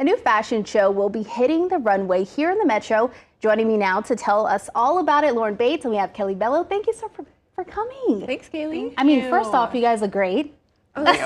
A new fashion show will be hitting the runway here in the Metro. Joining me now to tell us all about it, Lauren Bates, and we have Kelly Bello. Thank you so much for coming. Thanks, Kaylee. Thank you. I mean, first off, you guys look great. Oh, thank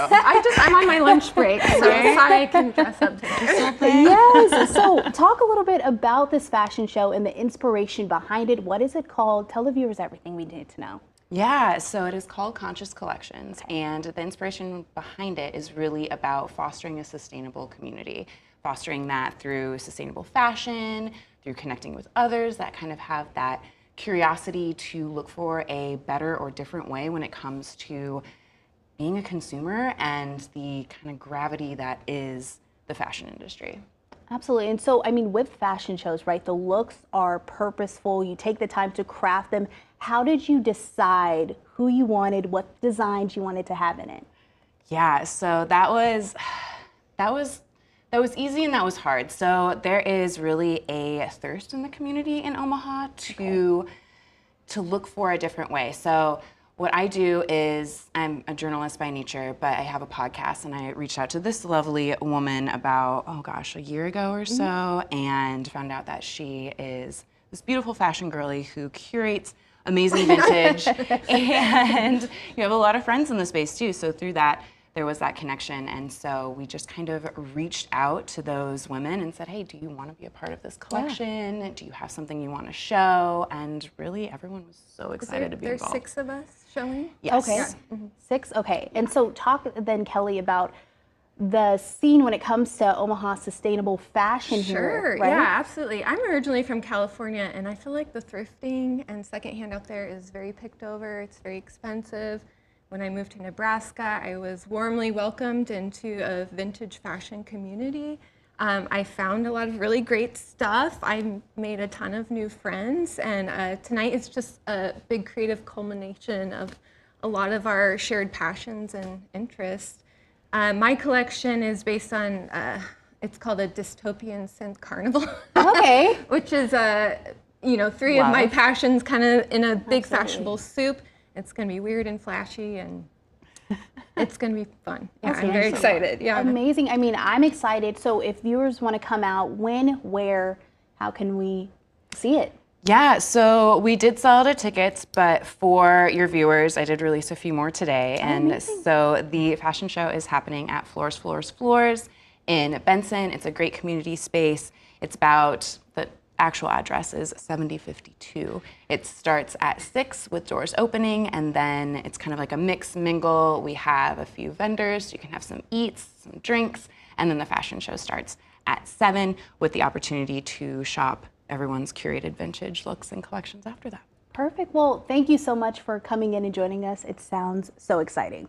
you. I'm on my lunch break, so I can dress up today. Yes. So talk a little bit about this fashion show and the inspiration behind it. What is it called? Tell the viewers everything we need to know. Yeah, so it is called Conscious Collections, and the inspiration behind it is really about fostering a sustainable community, fostering that through sustainable fashion, through connecting with others that kind of have that curiosity to look for a better or different way when it comes to being a consumer and the kind of gravity that is the fashion industry. Absolutely. And so, I mean, with fashion shows, right, the looks are purposeful. You take the time to craft them. How did you decide who you wanted, what designs you wanted to have in it? Yeah, so that was easy and that was hard. So there is really a thirst in the community in Omaha to look for a different way. So what I do is, I'm a journalist by nature, but I have a podcast, and I reached out to this lovely woman about, oh gosh, a year ago or so, and found out that she is this beautiful fashion girly who curates amazing vintage, and you have a lot of friends in the space too, so through that, there was that connection, and so we just kind of reached out to those women and said, hey, do you want to be a part of this collection? Yeah. Do you have something you want to show? And really, everyone was so excited to be involved. There's 6 of us showing? Yes. Okay. Yeah. 6? Okay. And so talk then, Kelly, about the scene when it comes to Omaha sustainable fashion here, right? Yeah, absolutely. I'm originally from California, and I feel like the thrifting and secondhand out there is very picked over. It's very expensive. When I moved to Nebraska, I was warmly welcomed into a vintage fashion community. I found a lot of really great stuff. I made a ton of new friends, and tonight is just a big creative culmination of a lot of our shared passions and interests. My collection is based on, it's called a Dystopian Scent Carnival. Okay. Which is, you know, 3 of my passions kind of in a big fashionable soup. It's going to be weird and flashy, and it's going to be fun. Yeah, I'm very excited. Yeah. Amazing. I mean, I'm excited. So if viewers want to come out, when, where, how can we see it? Yeah, so we did sell out of tickets, but for your viewers, I did release a few more today. And so the fashion show is happening at Floors, Floors, Floors in Benson. It's a great community space. It's about the actual address is 7052. It starts at 6 with doors opening, and then it's kind of like a mix mingle. We have a few vendors, so you can have some eats, some drinks, and then the fashion show starts at 7 with the opportunity to shop everyone's curated vintage looks and collections after that. Perfect. Well, thank you so much for coming in and joining us. It sounds so exciting.